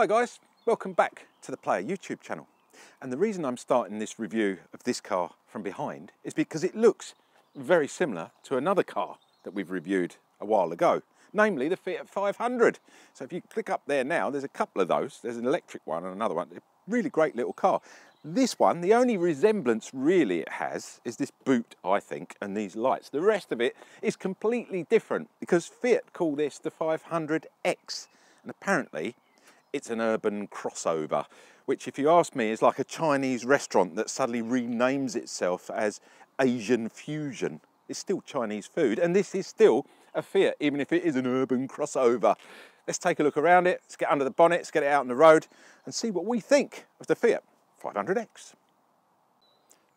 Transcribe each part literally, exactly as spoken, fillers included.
Hi guys, welcome back to the Player YouTube channel. And the reason I'm starting this review of this car from behind is because it looks very similar to another car that we've reviewed a while ago, namely the Fiat five hundred. So if you click up there now, there's a couple of those. There's an electric one and another one. Really great little car. This one, the only resemblance really it has is this boot, I think, and these lights. The rest of it is completely different because Fiat call this the five hundred X, and apparently it's an urban crossover, which if you ask me is like a Chinese restaurant that suddenly renames itself as Asian Fusion. It's still Chinese food, and this is still a Fiat, even if it is an urban crossover. Let's take a look around it, let's get under the bonnet, let's get it out on the road and see what we think of the Fiat five hundred X.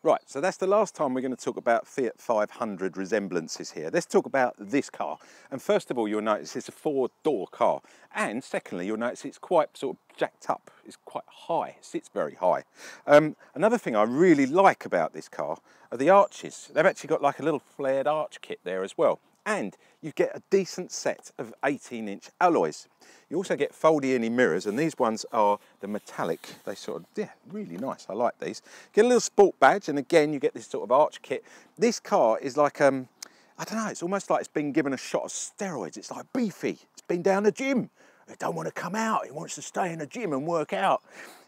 Right, so that's the last time we're going to talk about Fiat five hundred resemblances here. Let's talk about this car. And first of all, you'll notice it's a four-door car. And secondly, you'll notice it's quite sort of jacked up. It's quite high, it sits very high. Um, another thing I really like about this car are the arches. They've actually got like a little flared arch kit there as well. And you get a decent set of eighteen inch alloys. You also get foldy-in mirrors, and these ones are the metallic. They sort of, yeah, really nice, I like these. Get a little sport badge, and again, you get this sort of arch kit. This car is like, um, I don't know, it's almost like it's been given a shot of steroids. It's like beefy, it's been down the gym. It don't want to come out, it wants to stay in the gym and work out.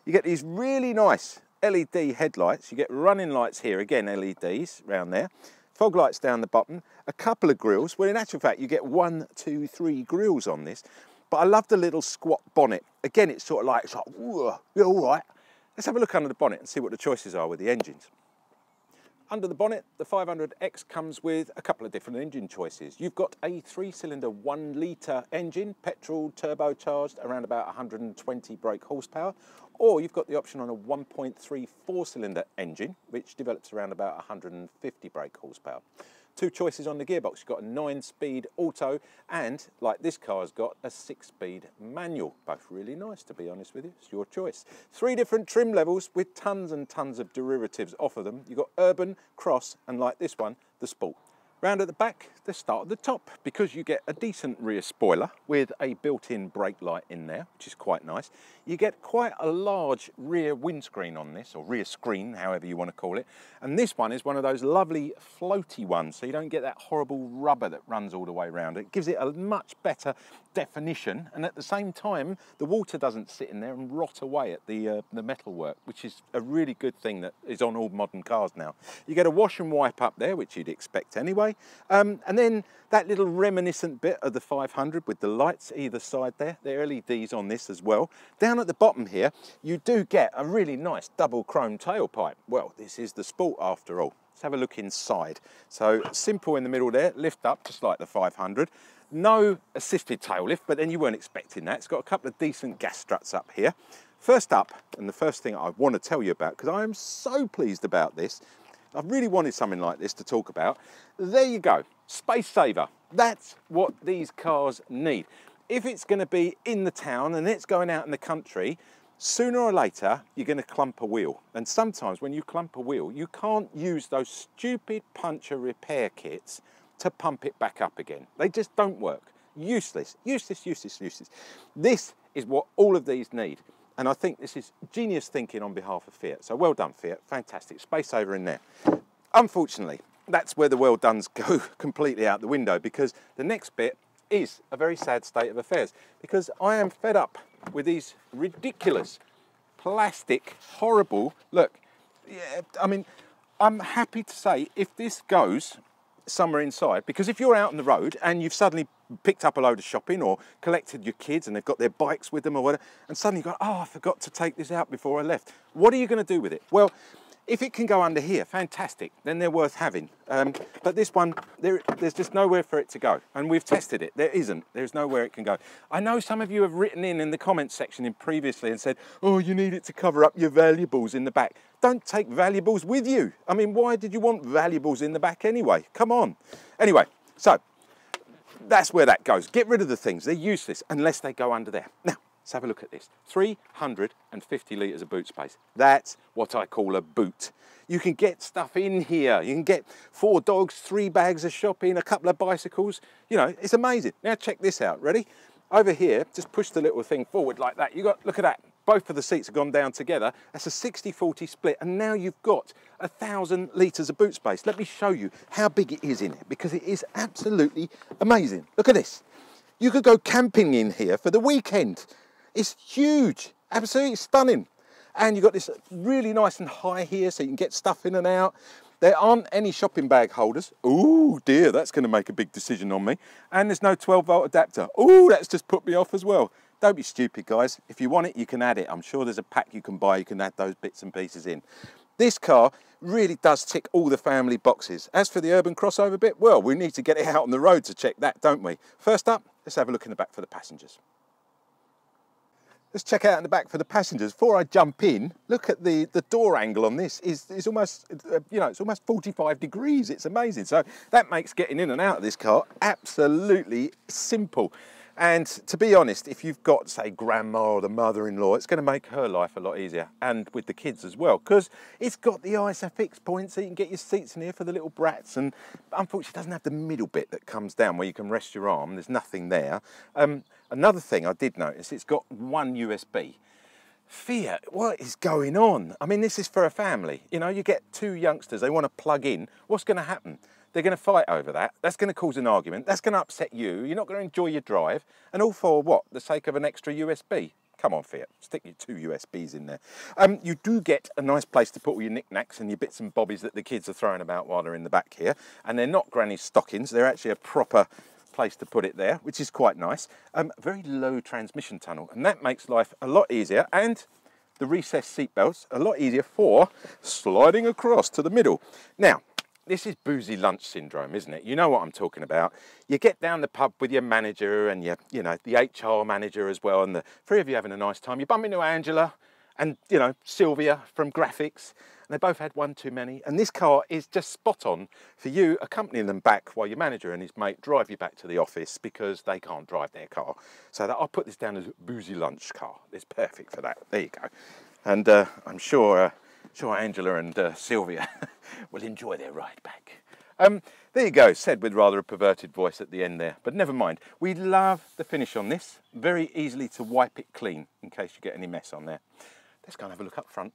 You get these really nice L E D headlights. You get running lights here, again, L E Ds round there. Fog lights down the bottom, a couple of grills. Well, in actual fact, you get one, two, three grills on this. But I love the little squat bonnet. Again, it's sort of like, it's like, whoa, you're all right. Let's have a look under the bonnet and see what the choices are with the engines. Under the bonnet, the five hundred X comes with a couple of different engine choices. You've got a three-cylinder, one-litre engine, petrol, turbocharged, around about one hundred and twenty brake horsepower. Or you've got the option on a one point three four-cylinder engine, which develops around about one hundred and fifty brake horsepower. Two choices on the gearbox. You've got a nine-speed auto and, like this car's got, a six-speed manual. Both really nice, to be honest with you. It's your choice. Three different trim levels with tons and tons of derivatives off of them. You've got urban, cross, and like this one, the sport. Round at the back, let's start at the top, because you get a decent rear spoiler with a built-in brake light in there, which is quite nice. You get quite a large rear windscreen on this, or rear screen, however you want to call it. And this one is one of those lovely floaty ones, so you don't get that horrible rubber that runs all the way around. It gives it a much better definition, and at the same time, the water doesn't sit in there and rot away at the, uh, the metalwork, which is a really good thing that is on all modern cars now. You get a wash and wipe up there, which you'd expect anyway. Um, and then that little reminiscent bit of the five hundred with the lights either side there, they're L E Ds on this as well. Down at the bottom here, you do get a really nice double chrome tailpipe. Well, this is the Sport after all. Let's have a look inside. So simple in the middle there, lift up just like the five hundred. No assisted tail lift, but then you weren't expecting that. It's got a couple of decent gas struts up here. First up, and the first thing I want to tell you about, because I am so pleased about this, I've really wanted something like this to talk about. There you go, space saver. That's what these cars need. If it's going to be in the town and it's going out in the country, sooner or later, you're going to clump a wheel. And sometimes when you clump a wheel, you can't use those stupid puncture repair kits to pump it back up again. They just don't work. Useless, useless, useless, useless. This is what all of these need. And I think this is genius thinking on behalf of Fiat. So well done, Fiat, fantastic. Space saver in there. Unfortunately, that's where the well dones go completely out the window, because the next bit is a very sad state of affairs, because I am fed up with these ridiculous, plastic, horrible, look, yeah, I mean, I'm happy to say if this goes somewhere inside, because if you're out on the road and you've suddenly picked up a load of shopping or collected your kids and they've got their bikes with them or whatever, and suddenly you go, oh, I forgot to take this out before I left. What are you going to do with it? Well, if it can go under here, fantastic, then they're worth having. Um, but this one, there, there's just nowhere for it to go. And we've tested it, there isn't, there's nowhere it can go. I know some of you have written in in the comments section in previously and said, oh, you need it to cover up your valuables in the back. Don't take valuables with you. I mean, why did you want valuables in the back anyway? Come on. Anyway, so that's where that goes. Get rid of the things, they're useless unless they go under there. Now, let's have a look at this. three hundred and fifty litres of boot space. That's what I call a boot. You can get stuff in here. You can get four dogs, three bags of shopping, a couple of bicycles. You know, it's amazing. Now check this out, ready? Over here, just push the little thing forward like that. You got, look at that. Both of the seats have gone down together. That's a sixty forty split, and now you've got a thousand litres of boot space. Let me show you how big it is in it, because it is absolutely amazing. Look at this. You could go camping in here for the weekend. It's huge, absolutely stunning. And you've got this really nice and high here, so you can get stuff in and out. There aren't any shopping bag holders. Oh dear, that's gonna make a big decision on me. And there's no twelve volt adapter. Oh, that's just put me off as well. Don't be stupid, guys. If you want it, you can add it. I'm sure there's a pack you can buy. You can add those bits and pieces in. This car really does tick all the family boxes. As for the urban crossover bit, well, we need to get it out on the road to check that, don't we? First up, let's have a look in the back for the passengers. Let's check out in the back for the passengers. Before I jump in, look at the, the door angle on this. It's, it's almost, you know, it's almost forty-five degrees. It's amazing. So that makes getting in and out of this car absolutely simple. And to be honest, if you've got, say, grandma or the mother-in-law, it's going to make her life a lot easier, and with the kids as well, because it's got the Isofix points, so you can get your seats in here for the little brats. And unfortunately, it doesn't have the middle bit that comes down where you can rest your arm. There's nothing there. Um, another thing I did notice, it's got one U S B. Fiat, what is going on? I mean, this is for a family. You know, you get two youngsters, they want to plug in. What's going to happen? They're going to fight over that. That's going to cause an argument. That's going to upset you. You're not going to enjoy your drive. And all for what? The sake of an extra U S B. Come on, Fiat. Stick your two U S Bs in there. Um, you do get a nice place to put all your knickknacks and your bits and bobbies that the kids are throwing about while they're in the back here. And they're not granny's stockings. They're actually a proper place to put it there, which is quite nice. Um, very low transmission tunnel. And that makes life a lot easier. And the recessed seat belts, a lot easier for sliding across to the middle. Now, this is boozy lunch syndrome, isn't it? You know what I'm talking about. You get down the pub with your manager and your, you know, the H R manager as well, and the three of you having a nice time. You bump into Angela and, you know, Sylvia from graphics, and they both had one too many. And this car is just spot on for you accompanying them back while your manager and his mate drive you back to the office because they can't drive their car. So that I'll put this down as boozy lunch car. It's perfect for that. There you go. And uh, I'm sure. Uh, Sure, Angela and uh, Sylvia will enjoy their ride back. Um, there you go, said with rather a perverted voice at the end there, but never mind. We love the finish on this. Very easily to wipe it clean in case you get any mess on there. Let's go and have a look up front.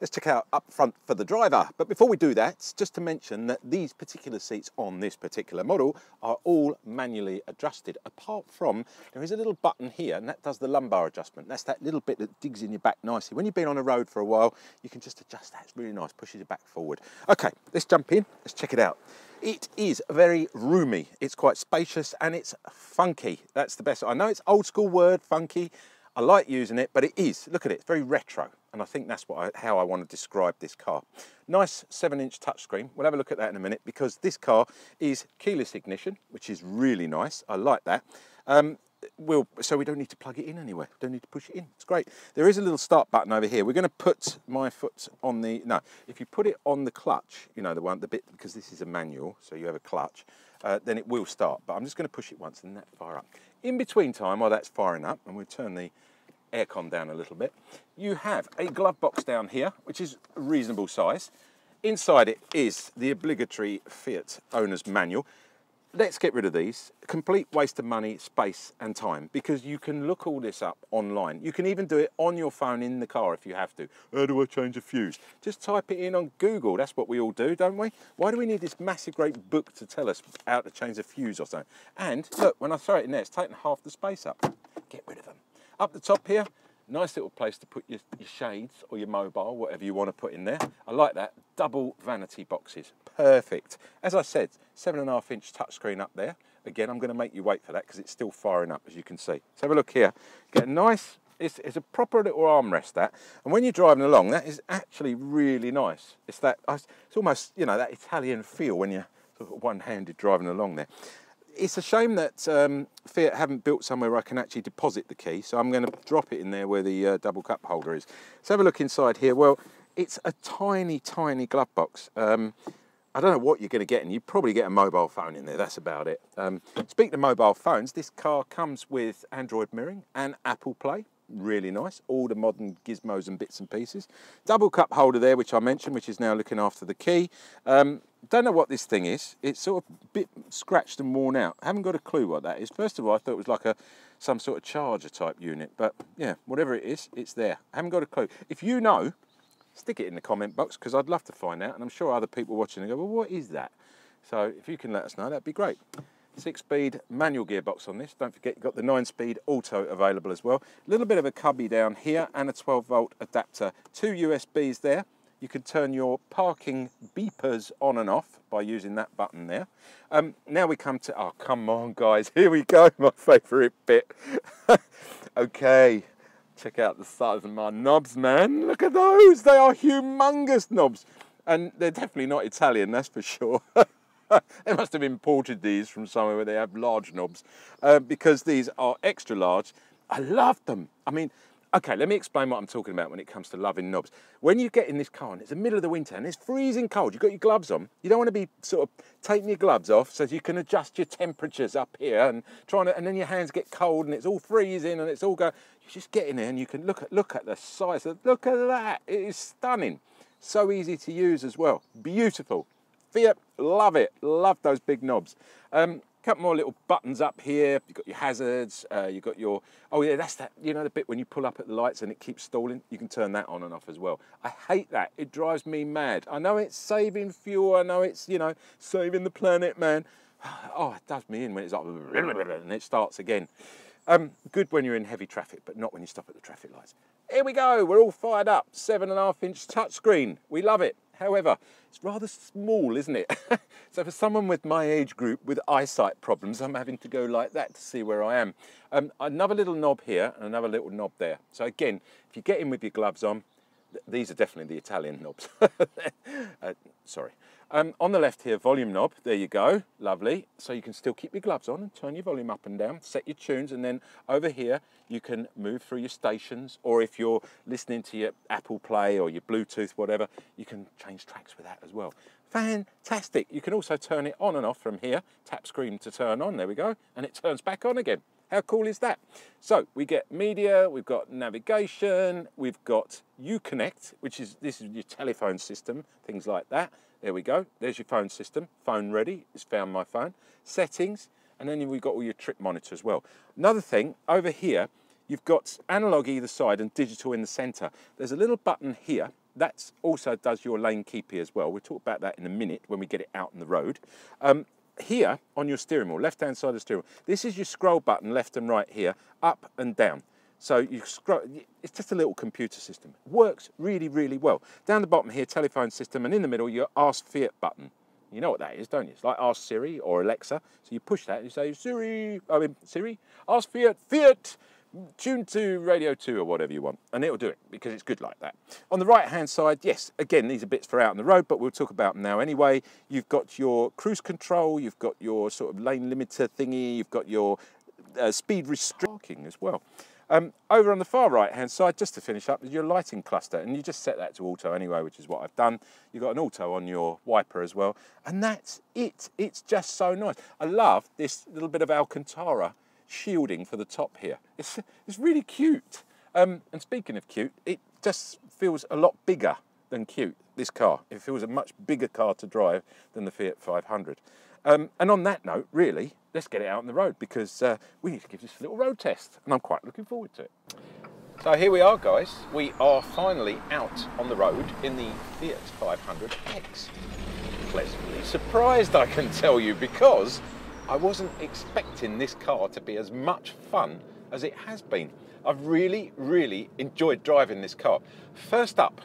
Let's check out up front for the driver. But before we do that, just to mention that these particular seats on this particular model are all manually adjusted, apart from there is a little button here, and that does the lumbar adjustment. That's that little bit that digs in your back nicely. When you've been on a road for a while, you can just adjust that. It's really nice, pushes your back forward. Okay, let's jump in, let's check it out. It is very roomy, it's quite spacious, and it's funky. That's the best. I know it's old school word, funky. I like using it, but it is, look at it, it's very retro. And I think that's what I, how I want to describe this car. Nice seven inch touchscreen. We'll have a look at that in a minute, because this car is keyless ignition, which is really nice. I like that. Um, we'll, so we don't need to plug it in anywhere. We don't need to push it in. It's great. There is a little start button over here. We're going to put my foot on the... No, if you put it on the clutch, you know, the one, the bit, because this is a manual, so you have a clutch, uh, then it will start. But I'm just going to push it once and that fire up. In between time, while that's firing up, and we'll turn the aircon down a little bit, you have a glove box down here, which is a reasonable size. Inside it is the obligatory Fiat owner's manual. Let's get rid of these. Complete waste of money, space and time, because you can look all this up online. You can even do it on your phone in the car if you have to. How do I change a fuse? Just type it in on Google. That's what we all do, don't we? Why do we need this massive great book to tell us how to change a fuse or something? And look, when I throw it in there, it's taking half the space up. Get rid of them. Up the top here, nice little place to put your, your shades or your mobile, whatever you want to put in there. I like that. Double vanity boxes. Perfect. As I said, seven and a half inch touchscreen up there. Again, I'm going to make you wait for that because it's still firing up, as you can see. Let's have a look here. Get a nice, it's, it's a proper little armrest, that. And when you're driving along, that is actually really nice. It's that, it's almost, you know, that Italian feel when you're sort of one-handed driving along there. It's a shame that um, Fiat haven't built somewhere where I can actually deposit the key, so I'm going to drop it in there where the uh, double cup holder is. Let's have a look inside here. Well, it's a tiny, tiny glove box. Um, I don't know what you're going to get, and you probably get a mobile phone in there. That's about it. Um, speaking of mobile phones, this car comes with Android mirroring and Apple Play. really nice, all the modern gizmos and bits and pieces. Double cup holder there, which I mentioned, which is now looking after the key. Um, don't know what this thing is. It's sort of a bit scratched and worn out. I haven't got a clue what that is. First of all, I thought it was like a some sort of charger type unit, but yeah, whatever it is, it's there. I haven't got a clue. If you know, stick it in the comment box, because I'd love to find out, and I'm sure other people watching go, well, what is that? So if you can let us know, that'd be great. Six-speed manual gearbox on this. Don't forget, you've got the nine-speed auto available as well. A little bit of a cubby down here and a twelve volt adapter. Two U S Bs there. You can turn your parking beepers on and off by using that button there. Um, now we come to, oh, come on, guys. Here we go, my favourite bit. Okay. Check out the size of my knobs, man. Look at those. They are humongous knobs. And they're definitely not Italian, that's for sure. They must have imported these from somewhere where they have large knobs, uh, because these are extra large. I love them. I mean, okay, let me explain what I'm talking about when it comes to loving knobs. When you get in this car and it's the middle of the winter and it's freezing cold, you've got your gloves on, you don't want to be sort of taking your gloves off so you can adjust your temperatures up here and trying to, and then your hands get cold and it's all freezing and it's all going, you just get in there and you can look at, look at the size of, look at that, it is stunning. So easy to use as well. Beautiful. Fiat, love it. Love those big knobs. Um, a couple more little buttons up here. You've got your hazards. Uh, you've got your... Oh, yeah, that's that... You know the bit when you pull up at the lights and it keeps stalling? You can turn that on and off as well. I hate that. It drives me mad. I know it's saving fuel. I know it's, you know, saving the planet, man. Oh, it does me in when it's like... And it starts again. Um, good when you're in heavy traffic, but not when you stop at the traffic lights. Here we go, we're all fired up. Seven and a half inch touchscreen, we love it. However, it's rather small, isn't it? So for someone with my age group with eyesight problems, I'm having to go like that to see where I am. Um, another little knob here and another little knob there. So again, if you get in with your gloves on, th these are definitely the Italian knobs. uh, sorry. Um, on the left here, volume knob, there you go, lovely. So you can still keep your gloves on and turn your volume up and down, set your tunes, and then over here, you can move through your stations, or if you're listening to your Apple Play or your Bluetooth, whatever, you can change tracks with that as well. Fantastic. You can also turn it on and off from here, tap screen to turn on, there we go, and it turns back on again. How cool is that? So we get media, we've got navigation, we've got UConnect, which is, this is your telephone system, things like that. There we go, there's your phone system. Phone ready, it's found my phone. Settings, and then we've got all your trip monitor as well. Another thing, over here, you've got analog either side and digital in the center. There's a little button here, that also does your lane keeping as well. We'll talk about that in a minute when we get it out on the road. Um, Here on your steering wheel, left hand side of the steering wheel, this is your scroll button, left and right here, up and down. So you scroll, it's just a little computer system. It works really, really well. Down the bottom here, telephone system, and in the middle, your Ask Fiat button. You know what that is, don't you? It's like Ask Siri or Alexa. So you push that and you say, Siri, I mean, Siri, ask Fiat, Fiat, tune to Radio two or whatever you want, and it'll do it because it's good like that. On the right hand side, yes, again, these are bits for out on the road, but we'll talk about them now anyway. You've got your cruise control, you've got your sort of lane limiter thingy, you've got your uh, speed restricting as well. Um, over on the far right hand side, just to finish up, is your lighting cluster, and you just set that to auto anyway, which is what I've done. You've got an auto on your wiper as well, and that's it. It's just so nice. I love this little bit of Alcantara shielding for the top here. It's, it's really cute. Um, and speaking of cute, it just feels a lot bigger than cute, this car. It feels a much bigger car to drive than the Fiat five hundred. Um, and on that note, really, let's get it out on the road, because uh, we need to give this a little road test, and I'm quite looking forward to it. So here we are, guys. We are finally out on the road in the Fiat five hundred X. Pleasantly surprised, I can tell you, because I wasn't expecting this car to be as much fun as it has been. I've really, really enjoyed driving this car. First up,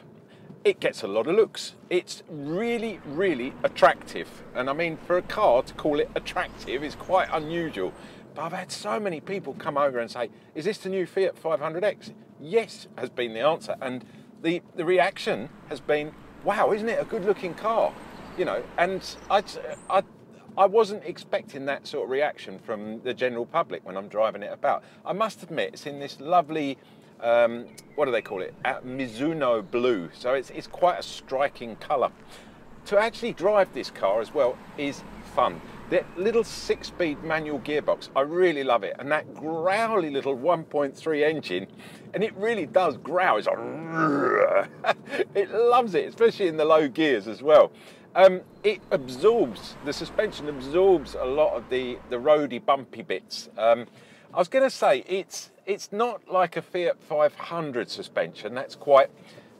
it gets a lot of looks. It's really, really attractive. And I mean, for a car to call it attractive is quite unusual. But I've had so many people come over and say, is this the new Fiat five hundred X? Yes, has been the answer. And the, the reaction has been, wow, isn't it a good looking car? You know, and I, I I wasn't expecting that sort of reaction from the general public when I'm driving it about. I must admit, it's in this lovely, um, what do they call it? Uh, Mizuno Blue. So it's, it's quite a striking colour. To actually drive this car as well is fun. That little six-speed manual gearbox, I really love it. And that growly little one point three engine, and it really does growl. It's like, it loves it, especially in the low gears as well. Um, it absorbs, the suspension absorbs a lot of the, the roady, bumpy bits. Um, I was gonna say, it's, it's not like a Fiat five hundred suspension. That's quite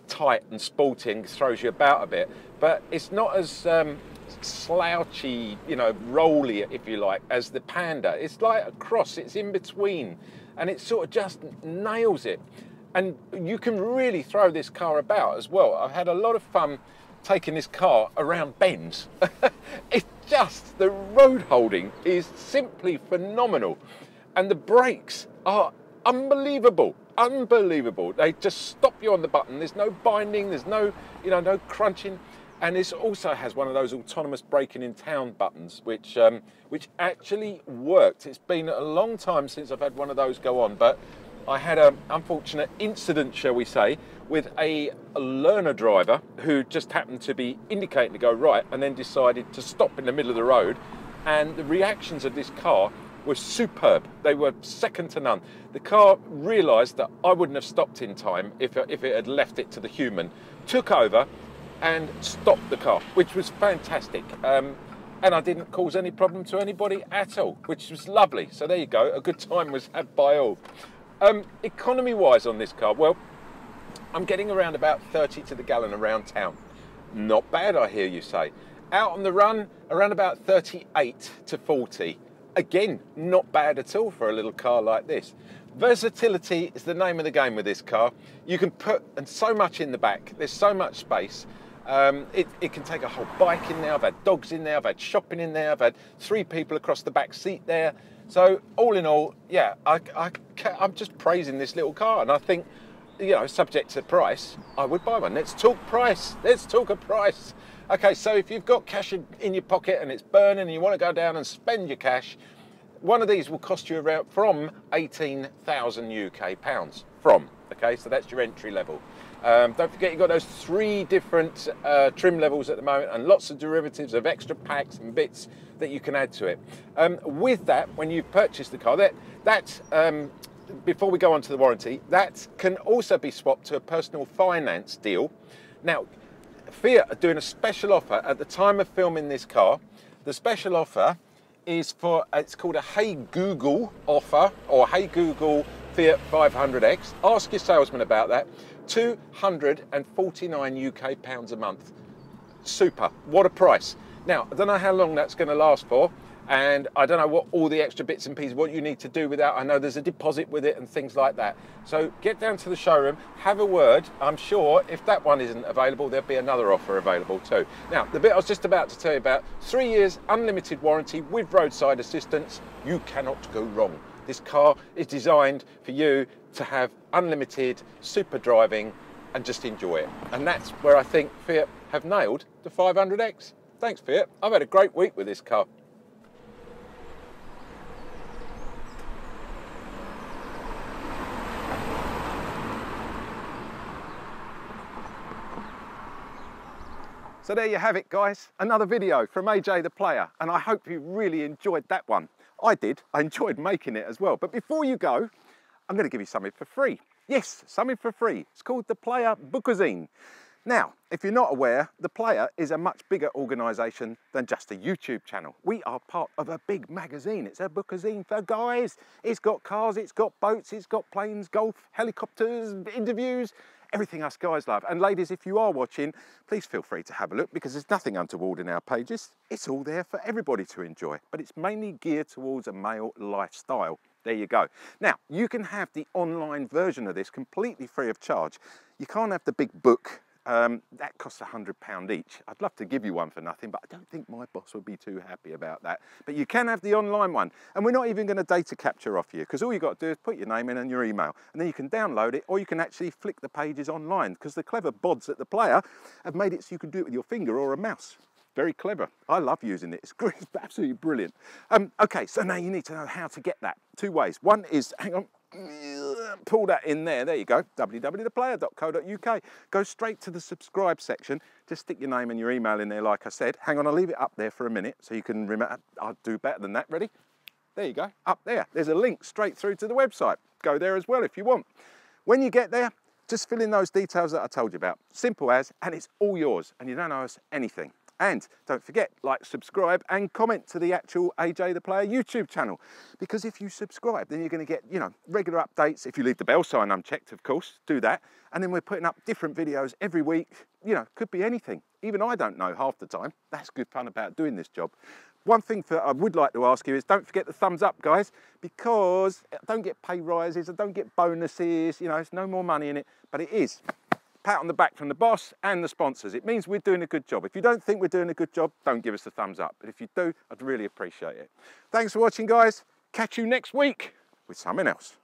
tight and sporting, throws you about a bit, but it's not as um, slouchy, you know, rolly, if you like, as the Panda. It's like a cross, it's in between, and it sort of just nails it. And you can really throw this car about as well. I've had a lot of fun taking this car around bends. It's just, the road holding is simply phenomenal. And the brakes are unbelievable, unbelievable. They just stop you on the button. There's no binding, there's no, you know, no crunching. And this also has one of those autonomous braking in town buttons, which, um, which actually worked. It's been a long time since I've had one of those go on, but I had an unfortunate incident, shall we say, with a learner driver who just happened to be indicating to go right and then decided to stop in the middle of the road. And the reactions of this car were superb. They were second to none. The car realized that I wouldn't have stopped in time if, if it had left it to the human, took over, and stopped the car, which was fantastic. Um, and I didn't cause any problem to anybody at all, which was lovely. So there you go, a good time was had by all. Um, economy-wise on this car, well, I'm getting around about thirty to the gallon around town. Not bad, I hear you say. Out on the run, around about thirty-eight to forty. Again, not bad at all for a little car like this. Versatility is the name of the game with this car. You can put and so much in the back. There's so much space. Um, it, it can take a whole bike in there. I've had dogs in there. I've had shopping in there. I've had three people across the back seat there. So all in all, yeah, I, I, I'm just praising this little car. And I think, you know, subject to price, I would buy one. Let's talk price. Let's talk a price. Okay, so if you've got cash in, in your pocket and it's burning and you want to go down and spend your cash, one of these will cost you around from eighteen thousand U K pounds from, okay? So that's your entry level. Um, don't forget you've got those three different uh, trim levels at the moment and lots of derivatives of extra packs and bits that you can add to it. Um, with that, when you've purchased the car, that, that um, before we go on to the warranty, that can also be swapped to a personal finance deal. Now, Fiat are doing a special offer at the time of filming this car. The special offer is for, it's called a Hey Google offer, or Hey Google Fiat five hundred X. Ask your salesman about that. two hundred and forty-nine U K pounds a month. Super, what a price. Now, I don't know how long that's gonna last for, and I don't know what all the extra bits and pieces, what you need to do with that. I know there's a deposit with it and things like that. So get down to the showroom, have a word. I'm sure if that one isn't available, there'll be another offer available too. Now, the bit I was just about to tell you about, three years unlimited warranty with roadside assistance, you cannot go wrong. This car is designed for you to have unlimited super driving and just enjoy it. And that's where I think Fiat have nailed the five hundred X. Thanks, Fiat. I've had a great week with this car. So there you have it, guys, another video from A J The Player, and I hope you really enjoyed that one. I did, I enjoyed making it as well. But before you go, I'm gonna give you something for free. Yes, something for free. It's called The Player Bookazine. Now, if you're not aware, The Player is a much bigger organisation than just a YouTube channel. We are part of a big magazine. It's a bookazine for guys. It's got cars, it's got boats, it's got planes, golf, helicopters, interviews, everything us guys love. And ladies, if you are watching, please feel free to have a look, because there's nothing untoward in our pages. It's all there for everybody to enjoy, but it's mainly geared towards a male lifestyle. There you go. Now, you can have the online version of this completely free of charge. You can't have the big book. Um, that costs one hundred pounds each. I'd love to give you one for nothing, but I don't think my boss would be too happy about that. But you can have the online one, and we're not even going to data capture off you, because all you've got to do is put your name in and your email, and then you can download it, or you can actually flick the pages online, because the clever bods at The Player have made it so you can do it with your finger or a mouse. Very clever. I love using it. It's great. It's absolutely brilliant. Um, okay, so now you need to know how to get that. Two ways. One is, hang on, pull that in there. There you go, w w w dot the player dot co dot u k. Go straight to the subscribe section. Just stick your name and your email in there, like I said. Hang on, I'll leave it up there for a minute so you can remember. I'll do better than that, ready? There you go, up there. There's a link straight through to the website. Go there as well if you want. When you get there, just fill in those details that I told you about. Simple as, and it's all yours, and you don't owe us anything. And don't forget, like, subscribe, and comment to the actual A J The Player YouTube channel. Because if you subscribe, then you're gonna get, you know, regular updates. If you leave the bell sign unchecked, of course, do that. And then we're putting up different videos every week. You know, could be anything. Even I don't know half the time. That's good fun about doing this job. One thing that I would like to ask you is don't forget the thumbs up, guys, because I don't get pay rises, I don't get bonuses, you know, it's no more money in it, but it is. Pat on the back from the boss and the sponsors. It means we're doing a good job. If you don't think we're doing a good job, don't give us the thumbs up. But if you do, I'd really appreciate it. Thanks for watching, guys. Catch you next week with something else.